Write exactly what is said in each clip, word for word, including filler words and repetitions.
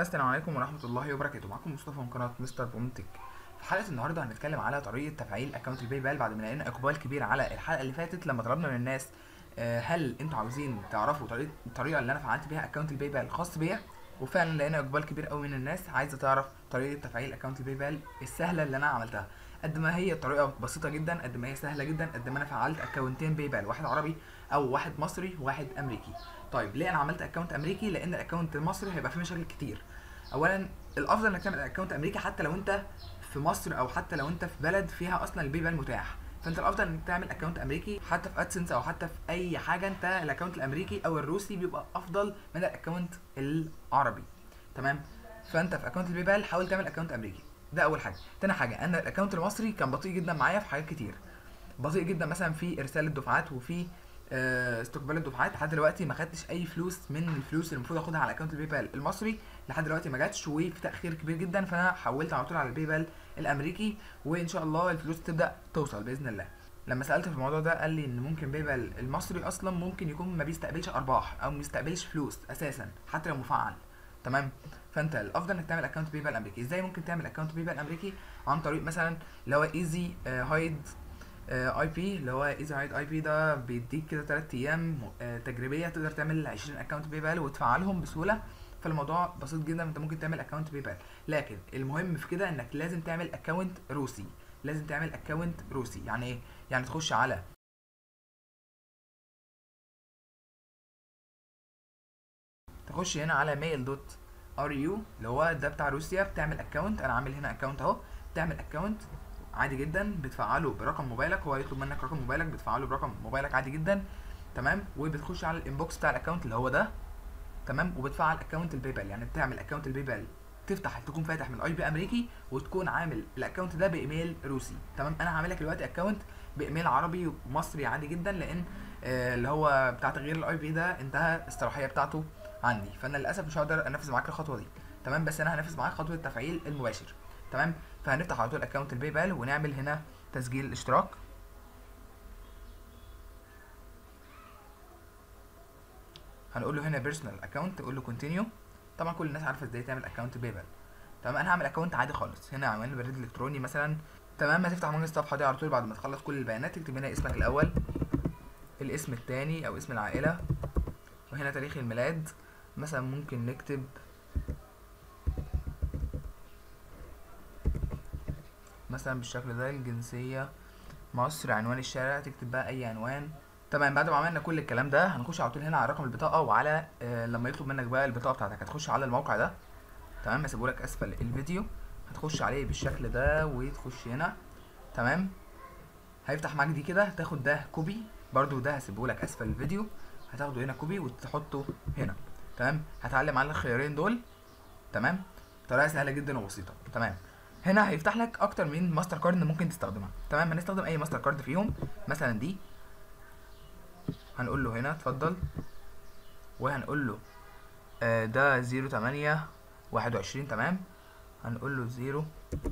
السلام عليكم ورحمه الله وبركاته. معاكم مصطفى من قناه مستر بومتك. في حلقه النهارده هنتكلم على طريقه تفعيل اكونت الباي بال بعد ما لقينا اقبال كبير على الحلقه اللي فاتت لما طلبنا من الناس هل انتوا عاوزين تعرفوا طريقه الطريقه اللي انا فعلت بيها اكونت الباي بال الخاص بيا، وفعلا لقينا اقبال كبير قوي من الناس عايزه تعرف طريقه تفعيل اكونت الباي بال السهله اللي انا عملتها. قد ما هي طريقه بسيطه جدا، قد ما هي سهله جدا، قد ما انا فعلت اكونتين باي بال، واحد عربي او واحد مصري وواحد امريكي. طيب ليه انا عملت اكونت امريكي؟ لان الاكونت المصري هيبقى فيه مشاكل كتير. اولا الافضل انك تعمل اكونت امريكي حتى لو انت في مصر او حتى لو انت في بلد فيها اصلا الباي بال متاح، فانت الافضل انك تعمل اكونت امريكي حتى في ادسنس او حتى في اي حاجه. انت الاكونت الامريكي او الروسي بيبقى افضل من الاكونت العربي، تمام؟ فانت في اكونت الباي بال حاول تعمل اكونت امريكي، ده اول حاجه. تاني حاجه، انا الاكونت المصري كان بطيء جدا معايا في حاجات كتير، بطيء جدا مثلا في ارسال الدفعات وفي استقبال الدفعات. لحد دلوقتي ما خدتش اي فلوس من الفلوس اللي المفروض اخدها على اكونت الباي بال المصري، لحد دلوقتي ما جاتش وفي تاخير كبير جدا، فانا حولت على طول على الباي بال الامريكي، وان شاء الله الفلوس تبدا توصل باذن الله. لما سالت في الموضوع ده قال لي ان ممكن باي بال المصري اصلا ممكن يكون ما بيستقبلش ارباح او ما بيستقبلش فلوس اساسا حتى لو مفعل، تمام؟ فانت الافضل انك تعمل اكونت باي بال امريكي. ازاي ممكن تعمل اكونت باي بال امريكي؟ عن طريق مثلا اللي هو ايزي هايد اي بي، اللي هو ايزي هايد اي بي ده بيديك كده تلات ايام تجريبيه تقدر تعمل عشرين اكونت باي بال وتفعلهم بسهوله، فالموضوع بسيط جدا، انت ممكن تعمل اكونت باي بال. لكن المهم في كده انك لازم تعمل اكونت روسي، لازم تعمل اكونت روسي. يعني ايه؟ يعني تخش على تخش هنا على ميل دوت آر يو اللي هو ده بتاع روسيا، بتعمل اكونت. انا عامل هنا اكونت اهو، بتعمل اكونت عادي جدا، بتفعله برقم موبايلك، هو يطلب منك رقم موبايلك، بتفعله برقم موبايلك عادي جدا، تمام؟ وبتخش على الانبوكس بتاع الاكونت اللي هو ده، تمام؟ وبتفعل اكونت الباي بال. يعني بتعمل اكونت الباي بال تفتح تكون فاتح من اي بي امريكي، وتكون عامل الاكونت ده بايميل روسي، تمام؟ انا هعمل لك دلوقتي اكونت بايميل عربي ومصري عادي جدا، لان آه اللي هو بتاع تغيير الاي بي ده انتهى الصلاحيه بتاعته عندي، فانا للاسف مش هقدر انفذ معاك الخطوه دي، تمام؟ بس انا هنفذ معاك خطوه التفعيل المباشر، تمام؟ فهنفتح على طول اكونت الباي بال ونعمل هنا تسجيل اشتراك، هنقول له هنا بيرسونال اكونت، تقول له كونتينيو. طبعا كل الناس عارفه ازاي تعمل اكونت باي بال، تمام؟ انا هعمل اكونت عادي خالص. هنا عملنا بريد الكتروني مثلا، تمام؟ هتفتح من الصفحه دي على طول بعد ما تخلص كل البيانات، تكتب هنا اسمك الاول، الاسم الثاني او اسم العائله، وهنا تاريخ الميلاد مثلا، ممكن نكتب مثلا بالشكل ده، الجنسيه مصر، عنوان الشارع، تكتب بقى اي عنوان، تمام؟ بعد ما عملنا كل الكلام ده هنخش على طول هنا على رقم البطاقه، وعلى آه لما يطلب منك بقى البطاقه بتاعتك هتخش على الموقع ده، تمام؟ هسيبه لك اسفل الفيديو، هتخش عليه بالشكل ده وتخش هنا، تمام؟ هيفتح معاك دي كده، هتاخد ده كوبي برده، ده هسيبه لك اسفل الفيديو، هتاخده هنا كوبي وتحطه هنا، تمام؟ هتعلم على الخيارين دول، تمام؟ طريقه سهله جدا وبسيطه، تمام؟ هنا هيفتح لك اكتر من ماستر كارد ممكن تستخدمها، تمام؟ هنستخدم اي ماستر كارد فيهم، مثلا دي هنقول له هنا اتفضل، وهنقول له آه ده صفر تمانية واحد وعشرين، تمام؟ هنقول له صفر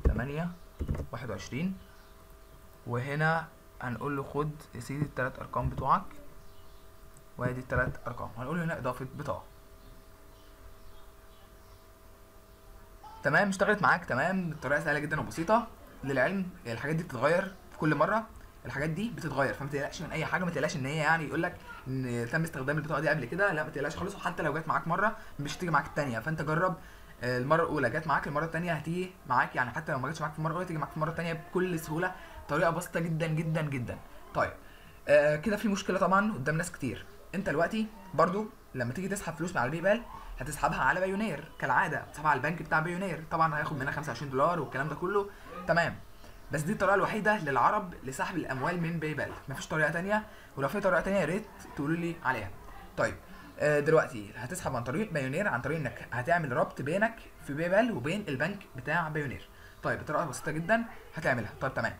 تمانية واحد وعشرين، وهنا هنقول له خد يا سيدي التلات ارقام بتوعك، وادي التلات ارقام، هنقول له هنا اضافه بطاقه، تمام؟ اشتغلت معاك، تمام؟ بطريقه سهله جدا وبسيطه. للعلم الحاجات دي بتتغير في كل مره، الحاجات دي بتتغير، فما تقلقش من اي حاجه، ما تقلقش ان هي يعني يقول لك ان تم استخدام البطاقه دي قبل كده، لا ما تقلقش خالص. وحتى لو جت معاك مره مش هتيجي معاك الثانيه، فانت جرب المره الاولى جت معاك، المره الثانيه هتيجي معاك، يعني حتى لو ما جتش معاك في المره الاولى تيجي معاك في المره الثانيه بكل سهوله، طريقه بسيطه جدا جدا جدا. طيب آه كده في مشكله طبعا قدام ناس كتير. انت دلوقتي برضو لما تيجي تسحب فلوس من على الباي بال هتسحبها على بايونير كالعاده، هتسحبها على البنك بتاع بايونير، طبعا هياخد منها خمسة وعشرين دولار والكلام ده كله، تمام؟ بس دي الطريقه الوحيده للعرب لسحب الاموال من باي بال، مفيش طريقه ثانيه، ولو في طريقه ثانيه يا ريت تقولوا لي عليها. طيب آه دلوقتي هتسحب عن طريق بايونير، عن طريق انك هتعمل ربط بينك في باي بال وبين البنك بتاع بايونير. طيب الطريقه بسيطه جدا هتعملها. طيب تمام،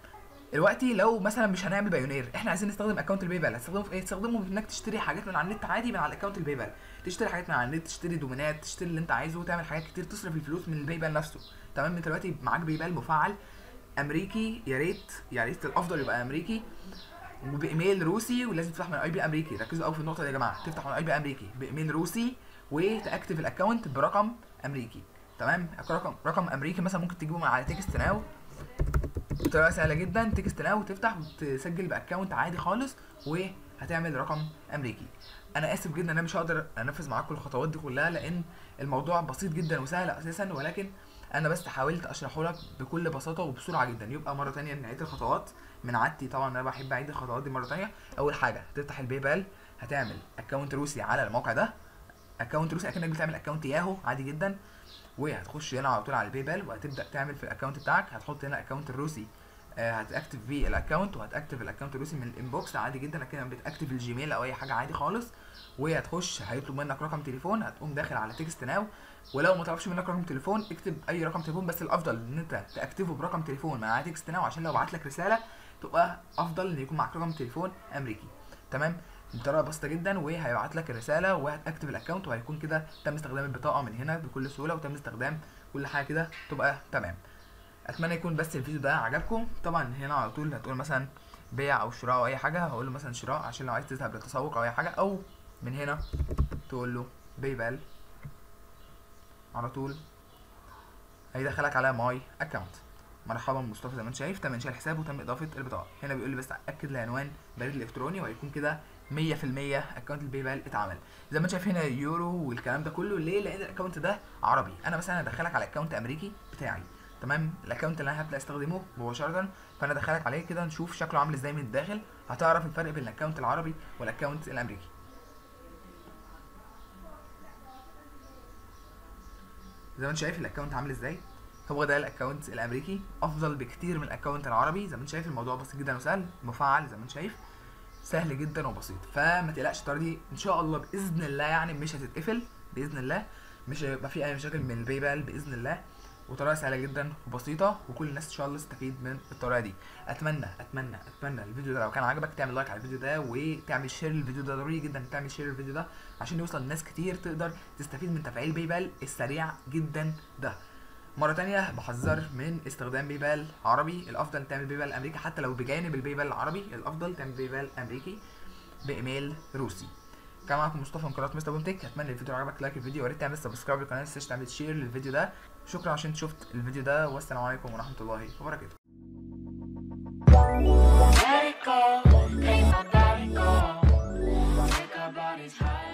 دلوقتي لو مثلا مش هنعمل بايونير، احنا عايزين نستخدم اكونت الباي بال، هتستخدمه في ايه؟ تستخدمه انك تشتري حاجات من على النت عادي من على الاكونت الباي بال، تشتري حاجات من على النت، تشتري دومينات، تشتري اللي انت عايزه، وتعمل حاجات كتير، تصرف الفلوس من الباي بال نفسه، تمام؟ انت دلوقتي معاك باي بال مفعل امريكي، يا ريت يا ريت الافضل يبقى امريكي، وبايميل روسي، ولازم تفتح من اي بي امريكي، ركزوا قوي في النقطه دي يا جماعه، تفتح من اي بي امريكي بايميل روسي، وتاكتف الاكونت برقم امريكي، تمام. رقم رقم امريكي مثلا ممكن تجيبه من على تكست ناو بطريقه سهله جدا. تكست ناو تفتح وتسجل باكونت عادي خالص وهتعمل رقم امريكي. انا اسف جدا انا مش هقدر انفذ معاكم الخطوات دي كلها لان الموضوع بسيط جدا وسهل اساسا، ولكن انا بس حاولت اشرحه لك بكل بساطه وبسرعه جدا. يبقى مره ثانيه نعيد الخطوات من عادتي، طبعا انا بحب اعيد الخطوات دي مره ثانيه. اول حاجه هتفتح الباي بال، هتعمل اكونت روسي على الموقع ده، اكونت روسي اكنك بتعمل اكونت ياهو عادي جدا، وهتخش هنا على طول على الباي بال وهتبدا تعمل في الاكونت بتاعك. هتحط هنا الاكونت الروسي، هتاكتف فيه الاكونت وهتاكتف الاكونت الروسي من الانبوكس عادي جدا اكنك بتاكتف الجيميل او اي حاجه عادي خالص. وهتخش هيطلب منك رقم تليفون، هتقوم داخل على تكست ناو، ولو ما طلبش منك رقم تليفون اكتب اي رقم تليفون، بس الافضل ان انت تاكتفه برقم تليفون مع تكست ناو عشان لو بعت لك رساله تبقى افضل ان يكون معاك رقم تليفون امريكي. تمام، بطريقه بسيطه جدا، وهيبعت لك الرساله وهتاكتف الاكونت وهيكون كده تم استخدام البطاقه من هنا بكل سهوله وتم استخدام كل حاجه كده تبقى تمام. اتمنى يكون بس الفيديو ده عجبكم. طبعا هنا على طول هتقول مثلا بيع او شراء او اي حاجه، هقول له مثلا شراء عشان لو عايز تذهب للتسوق او اي حاجه، او من هنا تقول له باي بال على طول هيدخلك على ماي اكونت. مرحبا مصطفى، زي ما انت شايف تم انشاء الحساب وتم اضافه البطاقه. هنا بيقول لي بس اكد العنوان البريد الالكتروني وهيكون كده مية في المية اكونت الباي بال اتعمل. زي ما انت شايف هنا يورو والكلام ده كله، ليه؟ لان الاكونت ده عربي. انا مثلا هدخلك على اكونت امريكي بتاعي، تمام، الاكونت اللي انا هبدا استخدمه مباشره، فانا ادخلك عليه كده نشوف شكله عامل ازاي من الداخل. هتعرف الفرق بين الاكونت العربي والاكونت الامريكي. زي ما انت شايف الاكونت عامل ازاي، هو ده الاكونت الامريكي، افضل بكتير من الاكونت العربي. زي ما انت شايف الموضوع بسيط جدا وسهل، مفعل زي ما انت شايف، سهل جدا وبسيط. فما تقلقش، طردي ان شاء الله باذن الله، يعني مش هتتقفل باذن الله، مش هيبقى في اي مشاكل من الباي بال باذن الله، وطريقه سهله جدا وبسيطه، وكل الناس ان شاء الله تستفيد من الطريقه دي. اتمنى اتمنى اتمنى الفيديو ده لو كان عجبك تعمل لايك على الفيديو ده وتعمل شير الفيديو ده، ضروري جدا تعمل شير الفيديو ده عشان يوصل لناس كتير تقدر تستفيد من تفعيل باي بال السريع جدا ده. مره تانية بحذر من استخدام باي بال عربي، الافضل تعمل باي بال امريكي، حتى لو بجانب الباي بال العربي الافضل تعمل باي بال امريكي بايميل روسي. كان معاكم مصطفى من قناه مستر بومتك. اتمنى الفيديو عجبك، لايك الفيديو، ويا ريت تعمل سبسكرايب للقناه، ما تنساش تعمل شير للفيديو ده. شكرا عشان شفت الفيديو ده، والسلام عليكم ورحمه الله وبركاته.